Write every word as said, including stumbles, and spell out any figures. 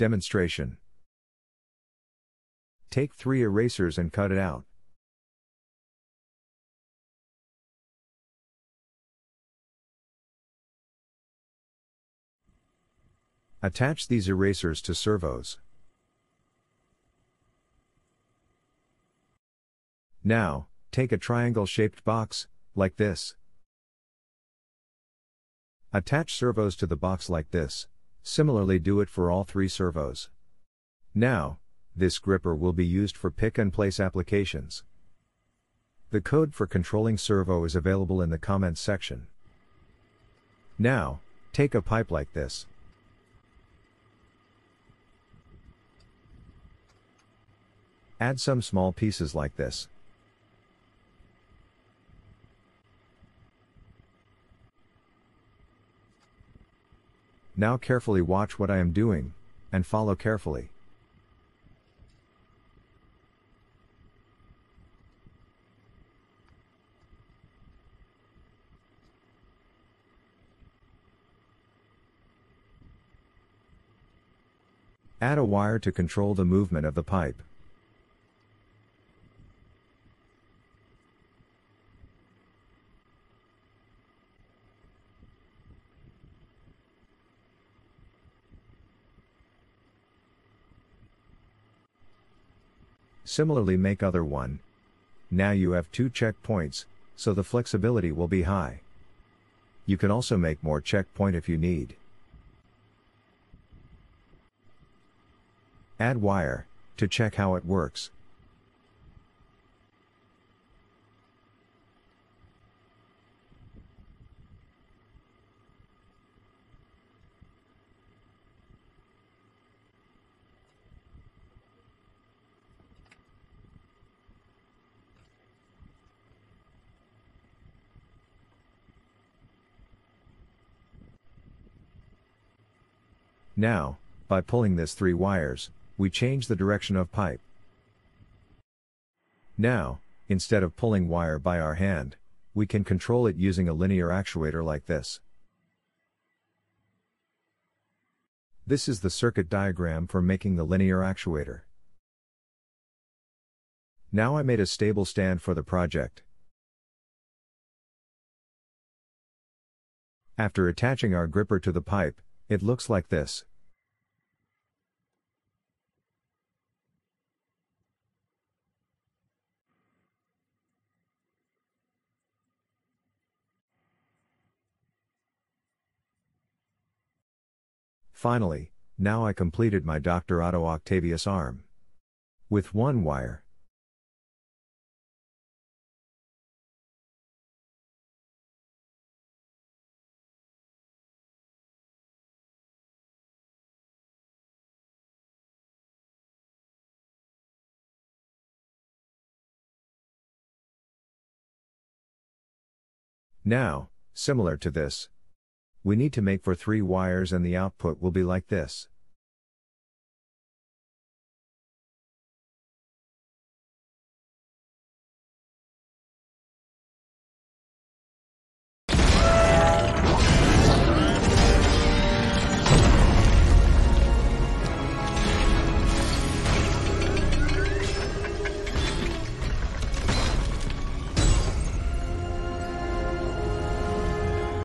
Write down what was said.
Demonstration. Take three erasers and cut it out. Attach these erasers to servos. Now, take a triangle-shaped box, like this. Attach servos to the box like this. Similarly, do it for all three servos. Now, this gripper will be used for pick-and-place applications. The code for controlling servo is available in the comments section. Now, take a pipe like this. Add some small pieces like this. Now carefully watch what I am doing, and follow carefully. Add a wire to control the movement of the pipe. Similarly, make other one. Now you have two checkpoints, so the flexibility will be high. You can also make more checkpoint if you need. Add wire, to check how it works. Now, by pulling this three wires, we change the direction of pipe. Now, instead of pulling wire by our hand, we can control it using a linear actuator like this. This is the circuit diagram for making the linear actuator. Now I made a stable stand for the project. After attaching our gripper to the pipe, it looks like this. Finally, now I completed my Doctor Otto Octavius arm. With one wire. Now, similar to this, we need to make for three wires and the output will be like this.